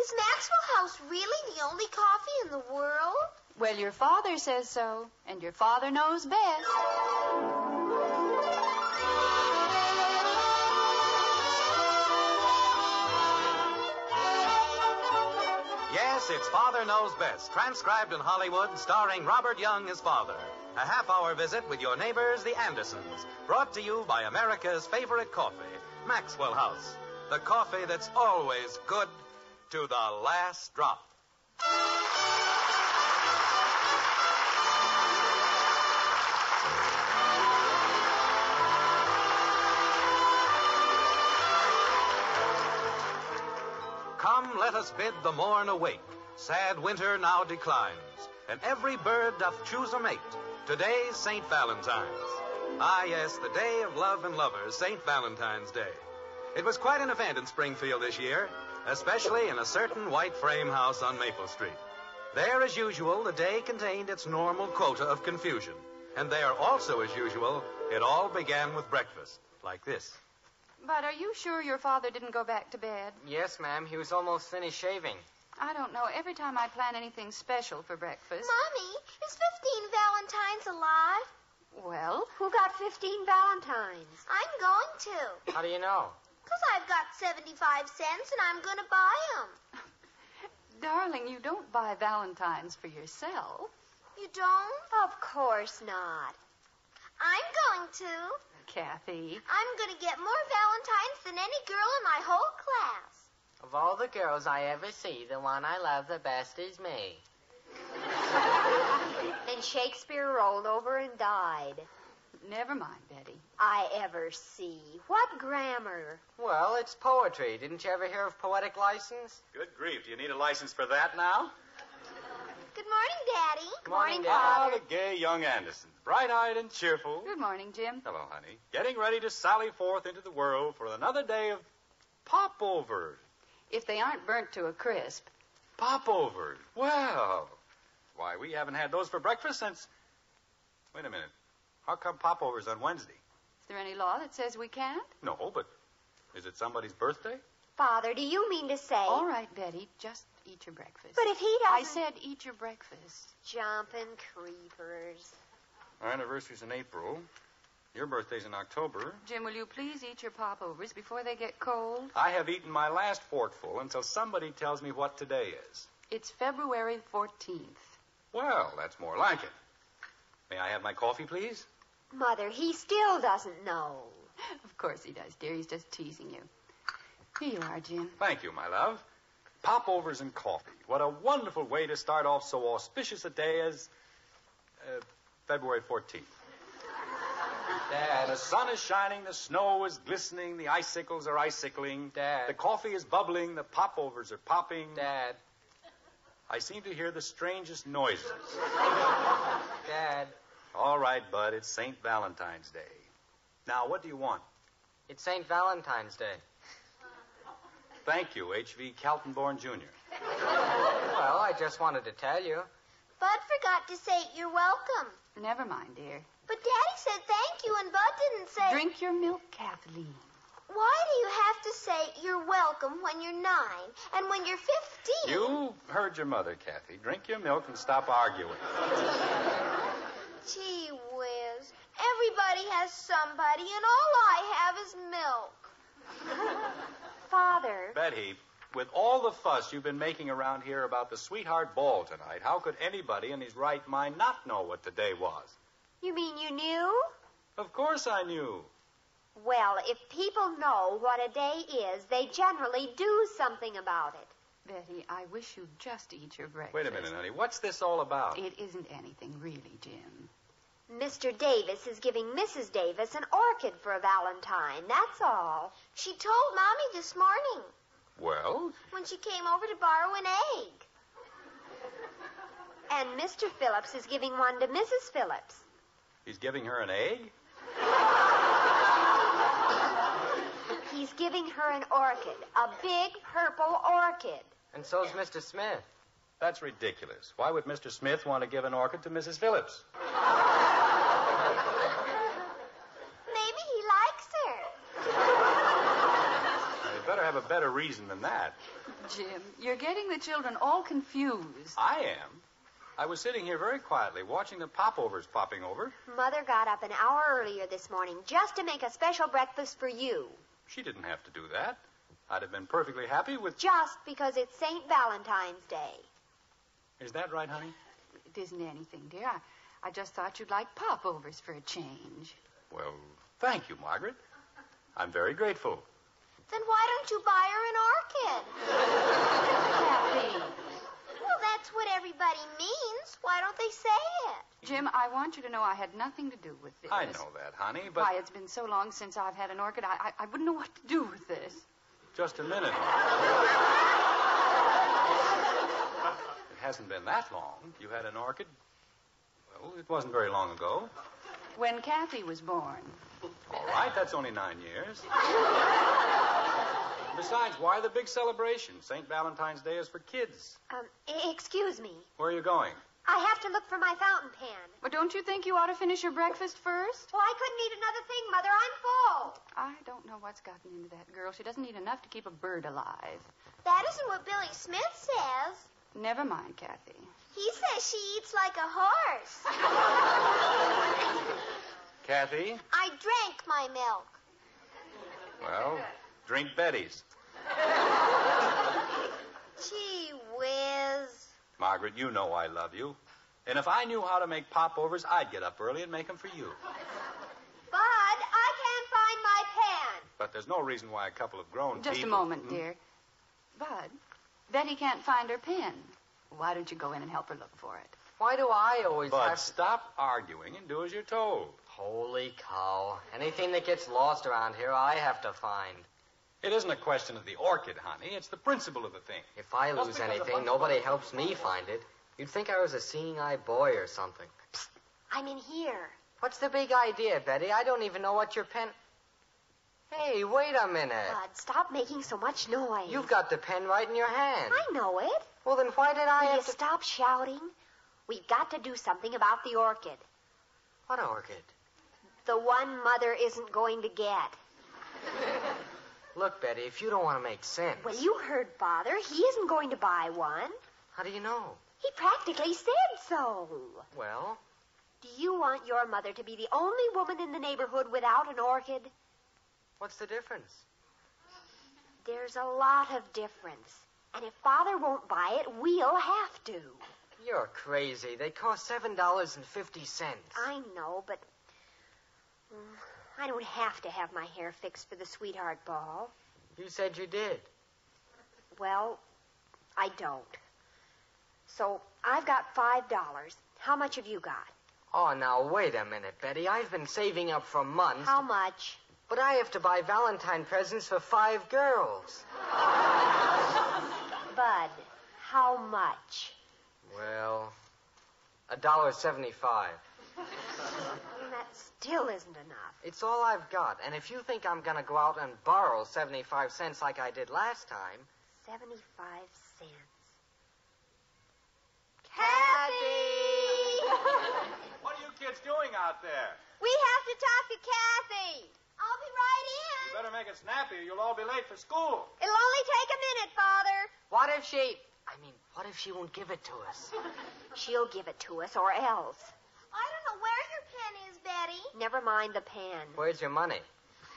Is Maxwell House really the only coffee in the world? Well, your father says so, and your father knows best. Yes, it's Father Knows Best, transcribed in Hollywood, starring Robert Young as father. A half-hour visit with your neighbors, the Andersons, brought to you by America's favorite coffee, Maxwell House. The coffee that's always good to the last drop. Come, let us bid the morn awake. Sad winter now declines, and every bird doth choose a mate. Today's St. Valentine's. Ah, yes, the day of love and lovers, St. Valentine's Day. It was quite an event in Springfield this year, especially in a certain white frame house on Maple Street. There, as usual, the day contained its normal quota of confusion. And there, also as usual, it all began with breakfast, like this. But are you sure your father didn't go back to bed? Yes, ma'am. He was almost finished shaving. I don't know. Every time I plan anything special for breakfast... Mommy, is 15 Valentines a lot? Well... Who got 15 Valentines? I'm going to. How do you know? Because I've got 75 cents and I'm going to buy them. Darling, you don't buy Valentines for yourself. You don't? Of course not. I'm going to. Kathy. I'm going to get more Valentines than any girl in my whole class. Of all the girls I ever see, the one I love the best is me. Then Shakespeare rolled over and died. Never mind, Betty. I ever see. What grammar? Well, it's poetry. Didn't you ever hear of poetic license? Good grief. Do you need a license for that now? Good morning, Daddy. Good morning, Father. The gay young Anderson, bright-eyed and cheerful. Good morning, Jim. Hello, honey. Getting ready to sally forth into the world for another day of popovers. If they aren't burnt to a crisp. Popovers. Well, why, we haven't had those for breakfast since... Wait a minute. How come popovers on Wednesday? Is there any law that says we can't? No, but is it somebody's birthday? Father, do you mean to say... All right, Betty, just... eat your breakfast. But if he doesn't... I said eat your breakfast. Jumping creepers. Our anniversary's in April. Your birthday's in October. Jim, will you please eat your popovers before they get cold? I have eaten my last forkful until somebody tells me what today is. It's February 14th. Well, that's more like it. May I have my coffee, please? Mother, he still doesn't know. Of course he does, dear. He's just teasing you. Here you are, Jim. Thank you, my love. Popovers and coffee. What a wonderful way to start off so auspicious a day as February 14th. Dad, the sun is shining, the snow is glistening, the icicles are icicling. Dad. The coffee is bubbling, the popovers are popping. Dad. I seem to hear the strangest noises. Dad. All right, Bud, it's St. Valentine's Day. Now, what do you want? It's St. Valentine's Day. Thank you, H.V. Kaltenborn, Jr. Well, I just wanted to tell you. Bud forgot to say you're welcome. Never mind, dear. But Daddy said thank you, and Bud didn't say... Drink your milk, Kathleen. Why do you have to say you're welcome when you're 9 and when you're 15? You heard your mother, Kathy. Drink your milk and stop arguing. Gee whiz. Everybody has somebody, and all I have is milk. Father. Betty, with all the fuss you've been making around here about the sweetheart ball tonight, how could anybody in his right mind not know what today was? You mean you knew? Of course I knew. Well, if people know what a day is, they generally do something about it. Betty, I wish you'd just eat your breakfast. Wait a minute, honey. What's this all about? It isn't anything really, Jim. Mr. Davis is giving Mrs. Davis an orchid for a Valentine, that's all. She told Mommy this morning. Well? When she came over to borrow an egg. And Mr. Phillips is giving one to Mrs. Phillips. He's giving her an egg? He's giving her an orchid, a big purple orchid. And so's Mr. Smith. That's ridiculous. Why would Mr. Smith want to give an orchid to Mrs. Phillips? better have a better reason than that. Jim, you're getting the children all confused. I am. I was sitting here very quietly watching the popovers popping over. Mother got up an hour earlier this morning just to make a special breakfast for you. She didn't have to do that. I'd have been perfectly happy with... Just because it's St. Valentine's Day. Is that right, honey? It isn't anything, dear. I just thought you'd like popovers for a change. Well, thank you, Margaret. I'm very grateful. Then why don't you buy her an orchid? Kathy. Well, that's what everybody means. Why don't they say it? Jim, I want you to know I had nothing to do with this. I know that, honey, but... Why, it's been so long since I've had an orchid, I wouldn't know what to do with this. Just a minute. It hasn't been that long. You had an orchid? Well, it wasn't very long ago. When Kathy was born. All right, that's only 9 years. Besides, why the big celebration? St. Valentine's Day is for kids. Excuse me. Where are you going? I have to look for my fountain pen. Well, don't you think you ought to finish your breakfast first? Well, I couldn't eat another thing, Mother. I'm full. I don't know what's gotten into that girl. She doesn't eat enough to keep a bird alive. That isn't what Billy Smith says. Never mind, Kathy. He says she eats like a horse. Kathy? I drank my milk. Well, drink Betty's. Gee whiz. Margaret, you know I love you. And if I knew how to make popovers, I'd get up early and make them for you. Bud, I can't find my pen. But there's no reason why a couple of grown people... Just a moment, dear. Bud, Betty can't find her pen. Why don't you go in and help her look for it? Why do I always have to... Bud, stop arguing and do as you're told. Holy cow. Anything that gets lost around here, I have to find. It isn't a question of the orchid, honey. It's the principle of the thing. If I lose anything, nobody helps me find it. You'd think I was a seeing-eye boy or something. Psst, I'm in here. What's the big idea, Betty? I don't even know what your pen... Hey, wait a minute. Bud, stop making so much noise. You've got the pen right in your hand. I know it. Well, then why did I have to... stop shouting? We've got to do something about the orchid. What orchid? The one Mother isn't going to get. Look, Betty, if you don't want to make sense... Well, you heard Father. He isn't going to buy one. How do you know? He practically said so. Well? Do you want your mother to be the only woman in the neighborhood without an orchid? What's the difference? There's a lot of difference. And if Father won't buy it, we'll have to. You're crazy. They cost $7.50. I know, but... I don't have to have my hair fixed for the sweetheart ball. You said you did. Well, I don't. So I've got $5. How much have you got? Oh, now, wait a minute, Betty. I've been saving up for months. How much? But I have to buy Valentine presents for 5 girls. Bud, how much? Well, $1.75. That still isn't enough. It's all I've got. And if you think I'm going to go out and borrow 75 cents like I did last time... 75 cents. Kathy! What are you kids doing out there? We have to talk to Kathy. I'll be right in. You better make it snappy or you'll all be late for school. It'll only take a minute, Father. What if she won't give it to us? She'll give it to us or else. I don't know where your pen is, Betty. Never mind the pen. Where's your money?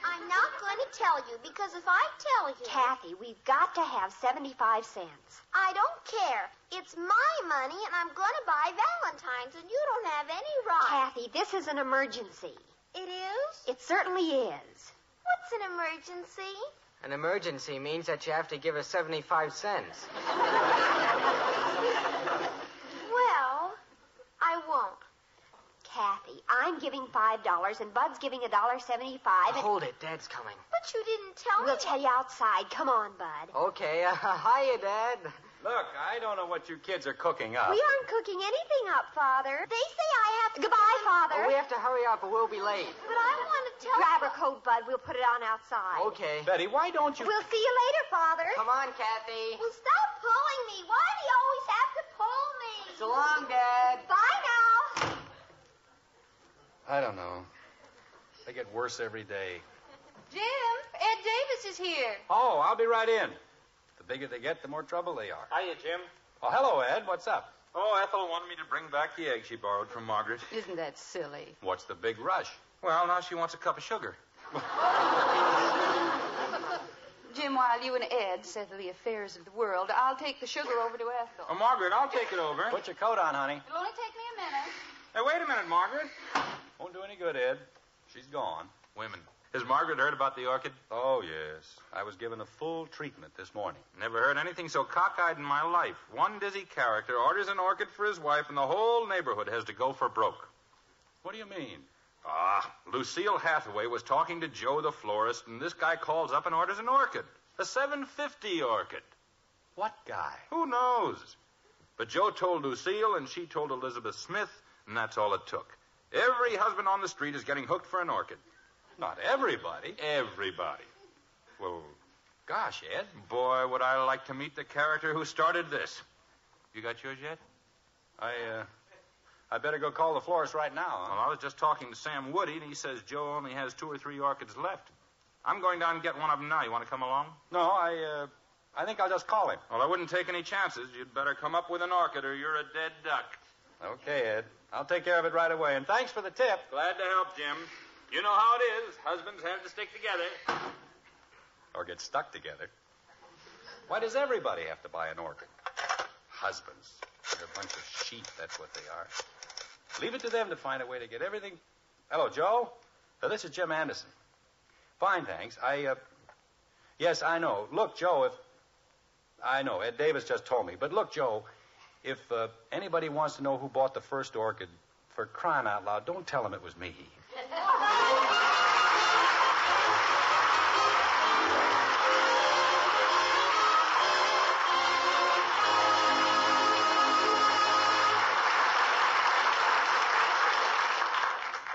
I'm not going to tell you, because if I tell you... Kathy, we've got to have 75 cents. I don't care. It's my money, and I'm going to buy Valentine's, and you don't have any right. Kathy, this is an emergency. It is? It certainly is. What's an emergency? An emergency means that you have to give us 75 cents. Well, I won't. Kathy, I'm giving $5 and Bud's giving $1.75. Hold it, Dad's coming. But you didn't tell me. We'll tell you outside. Come on, Bud. Okay. Hiya, Dad. Look, I don't know what you kids are cooking up. We aren't cooking anything up, Father. They say I have to... Goodbye, Father. Oh, we have to hurry up or we'll be late. But I want to tell... Grab her coat, Bud. We'll put it on outside. Okay. Betty, why don't you... We'll see you later, Father. Come on, Kathy. Well, stop pulling me. Why do you always have to pull me? So long, Dad. Bye now. I don't know. They get worse every day. Jim, Ed Davis is here. Oh, I'll be right in. The bigger they get, the more trouble they are. Hiya, Jim. Oh, hello, Ed. What's up? Oh, Ethel wanted me to bring back the egg she borrowed from Margaret. Isn't that silly? What's the big rush? Well, now she wants a cup of sugar. Jim, while you and Ed settle the affairs of the world, I'll take the sugar over to Ethel. Oh, Margaret, I'll take it over. Put your coat on, honey. It'll only take me a minute. Hey, wait a minute, Margaret. Won't do any good, Ed. She's gone. Women. Has Margaret heard about the orchid? Oh, yes. I was given a full treatment this morning. Never heard anything so cockeyed in my life. One dizzy character orders an orchid for his wife, and the whole neighborhood has to go for broke. What do you mean? Ah, Lucille Hathaway was talking to Joe the florist, and this guy calls up and orders an orchid. A 750 orchid. What guy? Who knows? But Joe told Lucille, and she told Elizabeth Smith, and that's all it took. Every husband on the street is getting hooked for an orchid. Not everybody. Everybody. Well, gosh, Ed. Boy, would I like to meet the character who started this. You got yours yet? I better go call the florist right now. Well, I was just talking to Sam Woody, and he says Joe only has 2 or 3 orchids left. I'm going down and get one of them now. You want to come along? No, I think I'll just call him. Well, I wouldn't take any chances. You'd better come up with an orchid, or you're a dead duck. Okay, Ed. I'll take care of it right away, and thanks for the tip. Glad to help, Jim. You know how it is. Husbands have to stick together. Or get stuck together. Why does everybody have to buy an orchid? Husbands. They're a bunch of sheep, that's what they are. Leave it to them to find a way to get everything... Hello, Joe? This is Jim Anderson. Fine, thanks. Yes, I know. Look, Joe, if... I know, Ed Davis just told me. But look, Joe, if anybody wants to know who bought the first orchid, for crying out loud, don't tell them it was me.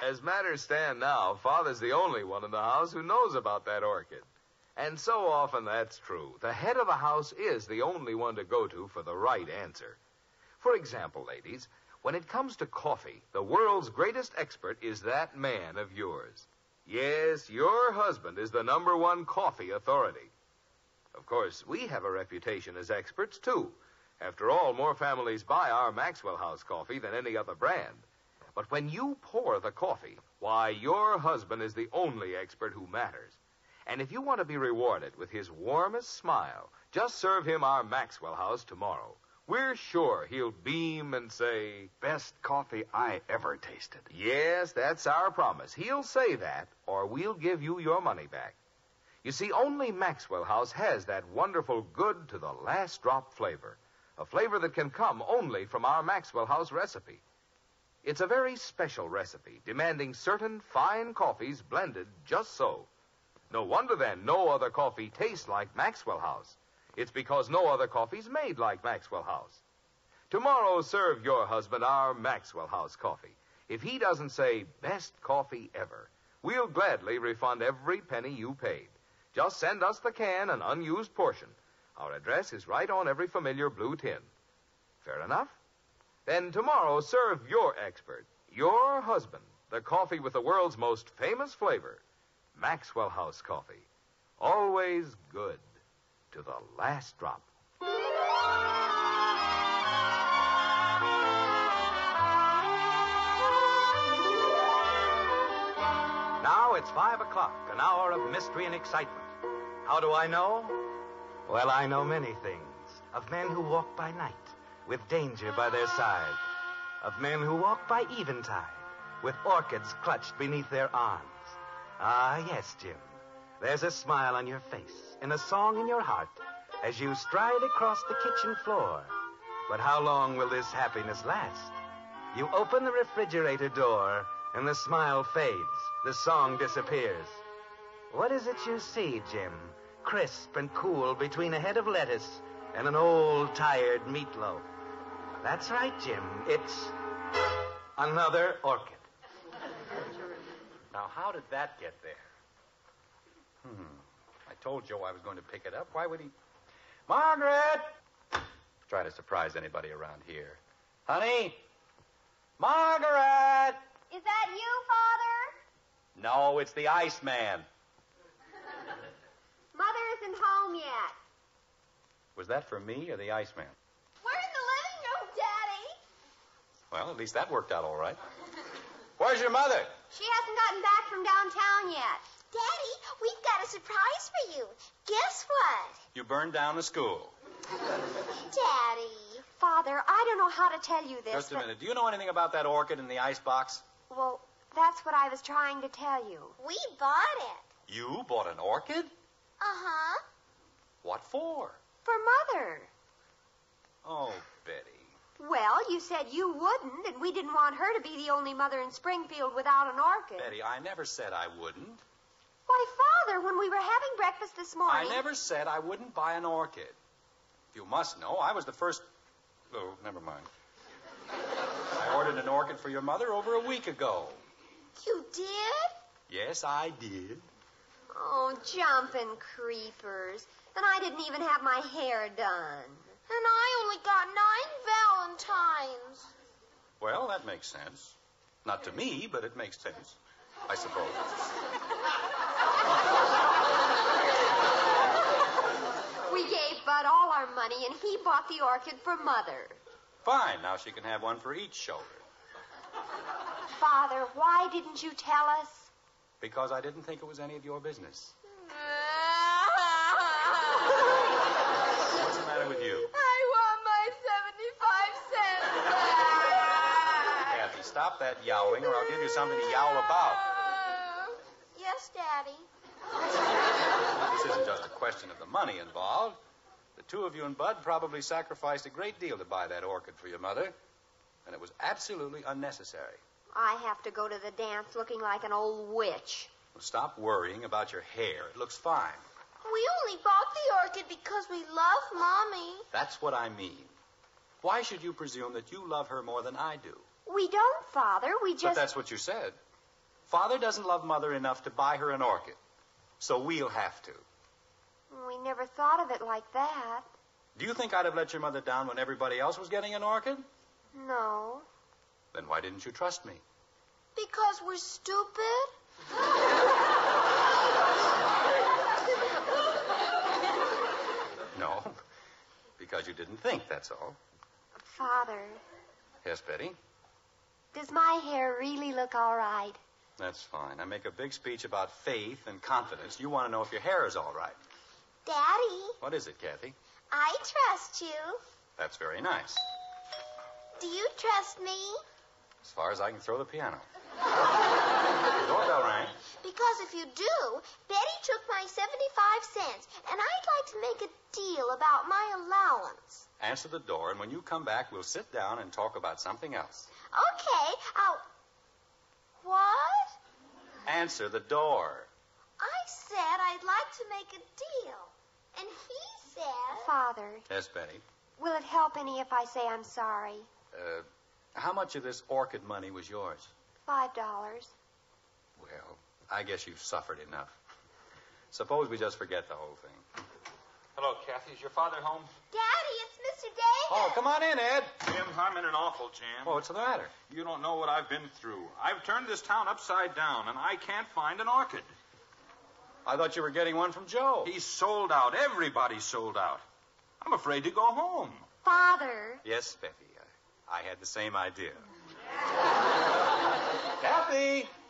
As matters stand now, Father's the only one in the house who knows about that orchid. And so often that's true. The head of the house is the only one to go to for the right answer. For example, ladies, when it comes to coffee, the world's greatest expert is that man of yours. Yes, your husband is the #1 coffee authority. Of course, we have a reputation as experts, too. After all, more families buy our Maxwell House coffee than any other brand. But when you pour the coffee, why, your husband is the only expert who matters. And if you want to be rewarded with his warmest smile, just serve him our Maxwell House tomorrow. We're sure he'll beam and say, "Best coffee I ever tasted." Yes, that's our promise. He'll say that, or we'll give you your money back. You see, only Maxwell House has that wonderful good to the last drop flavor, a flavor that can come only from our Maxwell House recipe. It's a very special recipe, demanding certain fine coffees blended just so. No wonder, then, no other coffee tastes like Maxwell House. It's because no other coffee's made like Maxwell House. Tomorrow, serve your husband our Maxwell House coffee. If he doesn't say, "Best coffee ever," we'll gladly refund every penny you paid. Just send us the can and unused portion. Our address is right on every familiar blue tin. Fair enough? Then tomorrow, serve your expert, your husband, the coffee with the world's most famous flavor, Maxwell House coffee. Always good to the last drop. Now it's 5 o'clock, an hour of mystery and excitement. How do I know? Well, I know many things. Of men who walk by night, with danger by their side, of men who walk by eventide, with orchids clutched beneath their arms. Ah, yes, Jim, there's a smile on your face and a song in your heart as you stride across the kitchen floor. But how long will this happiness last? You open the refrigerator door and the smile fades, the song disappears. What is it you see, Jim, crisp and cool between a head of lettuce and an old, tired meatloaf? That's right, Jim. It's another orchid. Now, how did that get there? I told Joe I was going to pick it up. Why would he... Margaret! Try to surprise anybody around here. Honey! Margaret! Is that you, Father? No, it's the Iceman. isn't home yet. Was that for me or the Iceman? We're in the living room, Daddy. Well, at least that worked out all right. Where's your mother? She hasn't gotten back from downtown yet. Daddy, we've got a surprise for you. Guess what? You burned down the school. Daddy. Father, I don't know how to tell you this. Just a minute. Do you know anything about that orchid in the icebox? Well, that's what I was trying to tell you. We bought it. You bought an orchid? Uh-huh. What for? For Mother. Oh, Betty. Well, you said you wouldn't, and we didn't want her to be the only mother in Springfield without an orchid. Betty, I never said I wouldn't. Why, Father, when we were having breakfast this morning... I never said I wouldn't buy an orchid. You must know, I was the first... Oh, never mind. I ordered an orchid for your mother over a week ago. You did? Yes, I did. Oh, jumping creepers. And I didn't even have my hair done. And I only got 9 valentines. Well, that makes sense. Not to me, but it makes sense, I suppose. We gave Bud all our money, and he bought the orchid for Mother. Fine. Now she can have one for each shoulder. Father, why didn't you tell us? Because I didn't think it was any of your business. What's the matter with you? I want my 75 cents back. Kathy, stop that yowling, or I'll give you something to yowl about. Yes, Daddy. This isn't just a question of the money involved. The two of you and Bud probably sacrificed a great deal to buy that orchid for your mother, and it was absolutely unnecessary. I have to go to the dance looking like an old witch. Well, stop worrying about your hair. It looks fine. We only bought the orchid because we love Mommy. That's what I mean. Why should you presume that you love her more than I do? We don't, Father. We just... But that's what you said. Father doesn't love Mother enough to buy her an orchid. So we'll have to. We never thought of it like that. Do you think I'd have let your mother down when everybody else was getting an orchid? No. Then why didn't you trust me? Because we're stupid. No, because you didn't think, that's all. Father. Yes, Betty? Does my hair really look all right? That's fine. I make a big speech about faith and confidence. You want to know if your hair is all right. Daddy. What is it, Kathy? I trust you. That's very nice. Do you trust me? As far as I can throw the piano. The doorbell rang. Because if you do, Betty took my 75 cents, and I'd like to make a deal about my allowance. Answer the door, and when you come back, we'll sit down and talk about something else. Okay, I'll... What? Answer the door. I said I'd like to make a deal. And he said... Father. Yes, Betty? Will it help any if I say I'm sorry? How much of this orchid money was yours? $5. Well, I guess you've suffered enough. Suppose we just forget the whole thing. Hello, Kathy. Is your father home? Daddy, it's Mr. Davis. Oh, come on in, Ed. Jim, I'm in an awful jam. Oh, what's the matter? You don't know what I've been through. I've turned this town upside down, and I can't find an orchid. I thought you were getting one from Joe. He's sold out. Everybody's sold out. I'm afraid to go home. Father. Yes, Betty. I had the same idea. Kathy.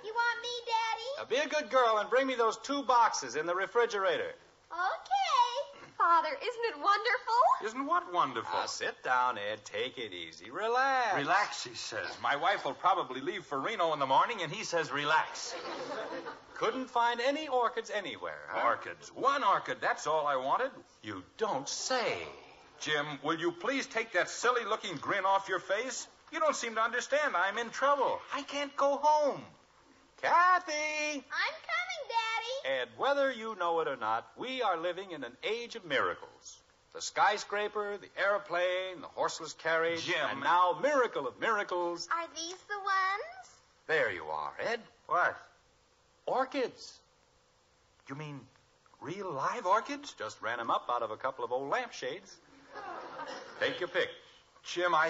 You want me, Daddy? Now be a good girl and bring me those 2 boxes in the refrigerator. Okay. Father, isn't it wonderful? Isn't what wonderful? Now, sit down, Ed. Take it easy. Relax. Relax, he says. My wife will probably leave for Reno in the morning, and he says relax. Couldn't find any orchids anywhere, huh? Orchids. 1 orchid. That's all I wanted. You don't say. Jim, will you please take that silly-looking grin off your face? You don't seem to understand. I'm in trouble. I can't go home. Kathy! I'm coming, Daddy. And whether you know it or not, we are living in an age of miracles. The skyscraper, the airplane, the horseless carriage, Jim. And now miracle of miracles. Are these the ones? There you are, Ed. What? Orchids. You mean real live orchids? Just ran them up out of a couple of old lampshades. Take your pick. Jim, I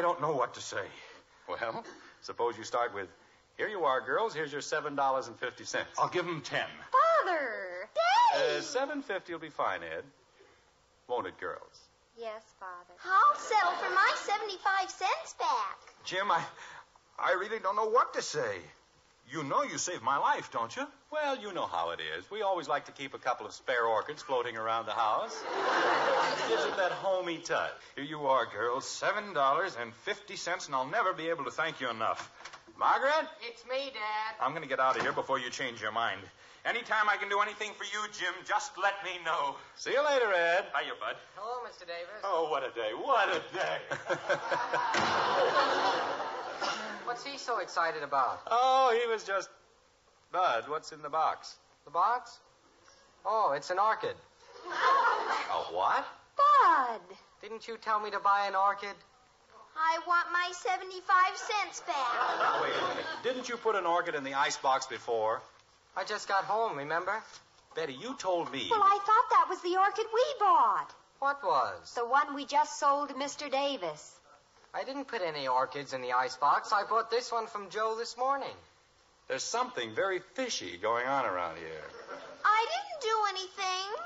don't know what to say. Well, suppose you start with... Here you are, girls. Here's your $7.50. I'll give them 10. Father! Daddy! $7.50 will be fine, Ed. Won't it, girls? Yes, Father. I'll settle for my 75 cents back. Jim, I really don't know what to say. You know you saved my life, don't you? Well, you know how it is. We always like to keep a couple of spare orchids floating around the house. Gives it that homey touch. Here you are, girls, $7.50, and I'll never be able to thank you enough. Margaret? It's me, Dad. I'm going to get out of here before you change your mind. Anytime I can do anything for you, Jim, just let me know. See you later, Ed. Hiya, Bud. Hello, Mr. Davis. Oh, what a day. What a day. What's he so excited about? Oh, he was just... Bud, what's in the box? The box? Oh, it's an orchid. A what? Bud. Didn't you tell me to buy an orchid? I want my 75 cents back. Now, wait a minute. Didn't you put an orchid in the icebox before? I just got home, remember? Betty, you told me... Well, I thought that was the orchid we bought. What was? The one we just sold to Mr. Davis. I didn't put any orchids in the icebox. I bought this one from Joe this morning. There's something very fishy going on around here. I didn't do anything.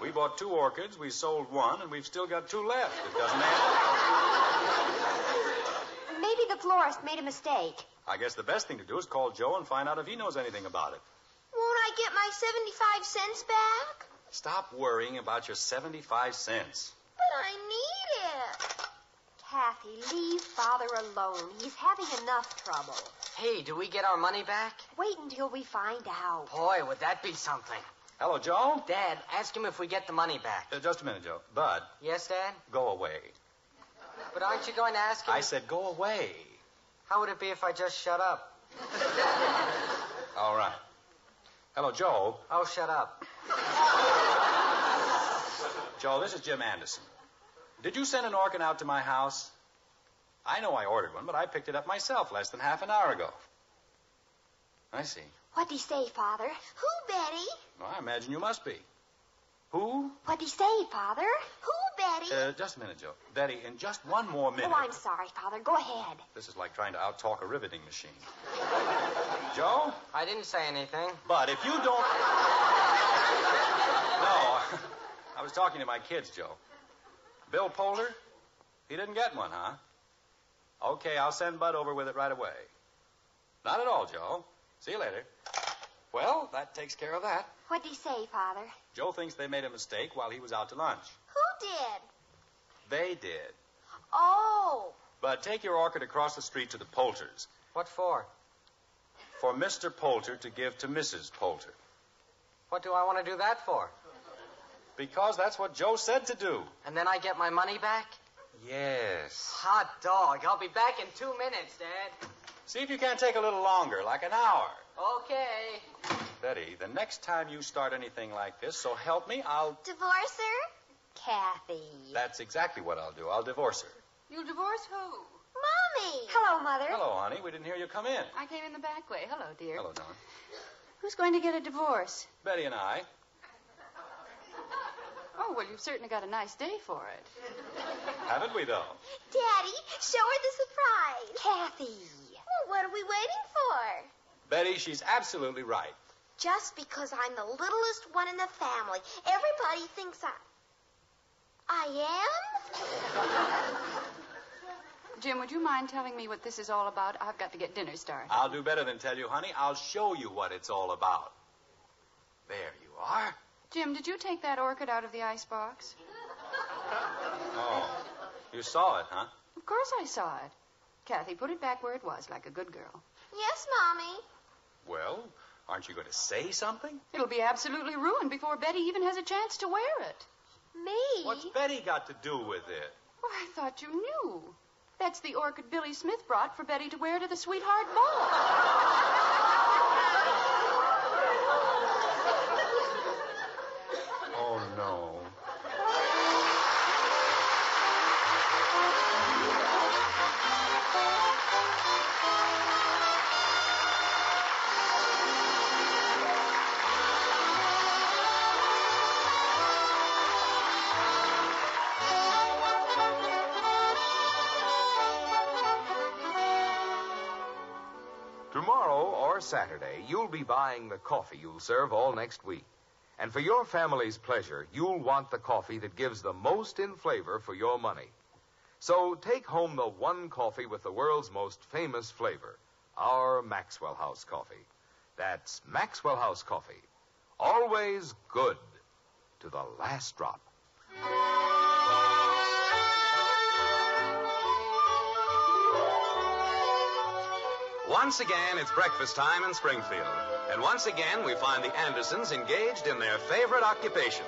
We bought 2 orchids, we sold 1, and we've still got 2 left. It doesn't matter. Maybe the florist made a mistake. I guess the best thing to do is call Joe and find out if he knows anything about it. Won't I get my 75 cents back? Stop worrying about your 75 cents. But I need it. Kathy, leave Father alone. He's having enough trouble. Hey, do we get our money back? Wait until we find out. Boy, would that be something. Hello, Joe? Dad, ask him if we get the money back. Just a minute, Joe. Bud. Yes, Dad? Go away. But aren't you going to ask him? I said go away. How would it be if I just shut up? All right. Hello, Joe. Oh, shut up. Joe, this is Jim Anderson. Did you send an orchid out to my house? I know I ordered one, but I picked it up myself less than half an hour ago. I see. What'd he say, Father? Who, Betty? Well, I imagine you must be. Who? What'd he say, Father? Who, Betty? Just a minute, Joe. Betty, in just one more minute. Oh, I'm sorry, Father. Go ahead. This is like trying to out-talk a riveting machine. Joe? I didn't say anything. But if you don't... No. I was talking to my kids, Joe. Bill Polder? He didn't get one, huh? Okay, I'll send Bud over with it right away. Not at all, Joe. See you later. Well, that takes care of that. What'd he say, Father? Joe thinks they made a mistake while he was out to lunch. Who did? They did. Oh. But take your orchid across the street to the Polters. What for? For Mr. Polter to give to Mrs. Polter. What do I want to do that for? Because that's what Joe said to do. And then I get my money back? Yes. Hot dog. I'll be back in 2 minutes, Dad. See if you can't take a little longer, like an hour. Okay. Betty, the next time you start anything like this, so help me, I'll... Divorce her? Kathy. That's exactly what I'll do. I'll divorce her. You'll divorce who? Mommy. Hello, Mother. Hello, honey. We didn't hear you come in. I came in the back way. Hello, dear. Hello, Don. Who's going to get a divorce? Betty and I. Oh, well, you've certainly got a nice day for it. Haven't we, though? Daddy, show her the surprise. Kathy. Well, what are we waiting for? Betty, she's absolutely right. Just because I'm the littlest one in the family, everybody thinks I am? Jim, would you mind telling me what this is all about? I've got to get dinner started. I'll do better than tell you, honey. I'll show you what it's all about. There you are. Jim, did you take that orchid out of the icebox? Oh, you saw it, huh? Of course I saw it. Kathy, put it back where it was, like a good girl. Yes, Mommy. Well, aren't you going to say something? It'll be absolutely ruined before Betty even has a chance to wear it. Me? What's Betty got to do with it? Well, I thought you knew. That's the orchid Billy Smith brought for Betty to wear to the sweetheart ball. Oh, no. Tomorrow or Saturday, you'll be buying the coffee you'll serve all next week. And for your family's pleasure, you'll want the coffee that gives the most in flavor for your money. So take home the one coffee with the world's most famous flavor, our Maxwell House coffee. That's Maxwell House coffee. Always good to the last drop. Once again, it's breakfast time in Springfield. And once again, we find the Andersons engaged in their favorite occupation.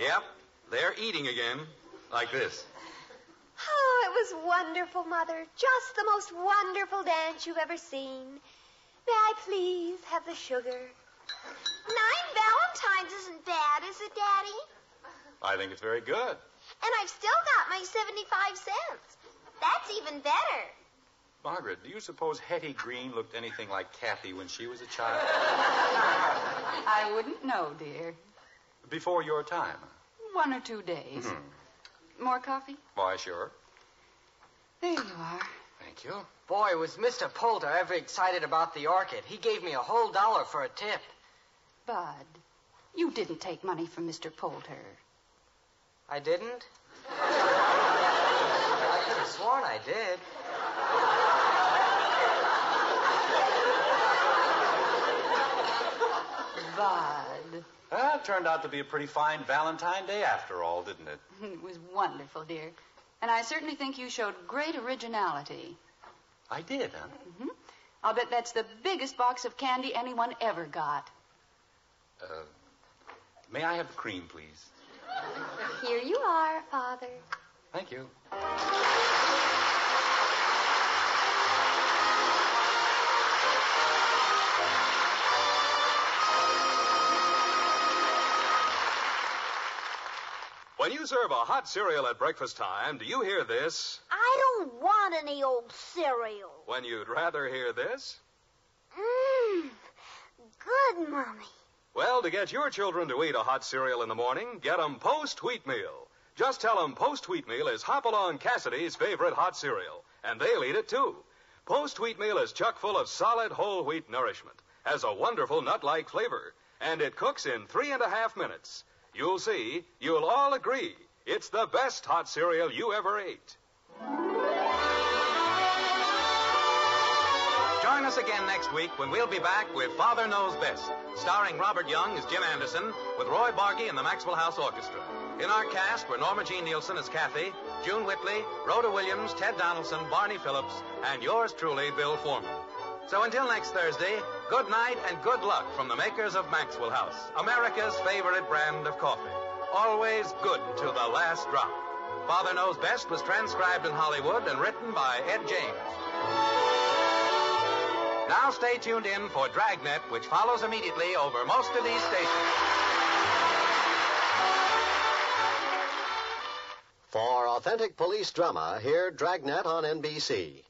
Yep, they're eating again, like this. Oh, it was wonderful, Mother. Just the most wonderful dance you've ever seen. May I please have the sugar? 9 Valentines isn't bad, is it, Daddy? I think it's very good. And I've still got my 75 cents. That's even better. Margaret, do you suppose Hetty Green looked anything like Kathy when she was a child? I wouldn't know, dear. Before your time? 1 or 2 days. Mm-hmm. More coffee? Why, sure. There you are. Thank you. Boy, was Mr. Polter ever excited about the orchid. He gave me $1 for a tip. Bud, you didn't take money from Mr. Polter. I didn't? I could have sworn I did. Bud. Well, it turned out to be a pretty fine Valentine Day after all, didn't it? It was wonderful, dear. And I certainly think you showed great originality. I did, huh? Mm-hmm. I'll bet that's the biggest box of candy anyone ever got. May I have the cream, please? Here you are, Father. Thank you. When you serve a hot cereal at breakfast time, do you hear this? I don't want any old cereal. When you'd rather hear this? Mmm, good, Mommy. Well, to get your children to eat a hot cereal in the morning, get them Post-Wheat Meal. Just tell them Post-Wheat Meal is Hopalong Cassidy's favorite hot cereal, and they'll eat it, too. Post-Wheat Meal is chock full of solid whole wheat nourishment, has a wonderful nut-like flavor, and it cooks in 3.5 minutes. You'll see, you'll all agree, it's the best hot cereal you ever ate. Join us again next week when we'll be back with Father Knows Best, starring Robert Young as Jim Anderson, with Roy Bargey and the Maxwell House Orchestra. In our cast were Norma Jean Nielsen as Kathy, June Whitley, Rhoda Williams, Ted Donaldson, Barney Phillips, and yours truly, Bill Foreman. So until next Thursday, good night and good luck from the makers of Maxwell House, America's favorite brand of coffee. Always good to the last drop. Father Knows Best was transcribed in Hollywood and written by Ed James. Now stay tuned in for Dragnet, which follows immediately over most of these stations. For authentic police drama, hear Dragnet on NBC.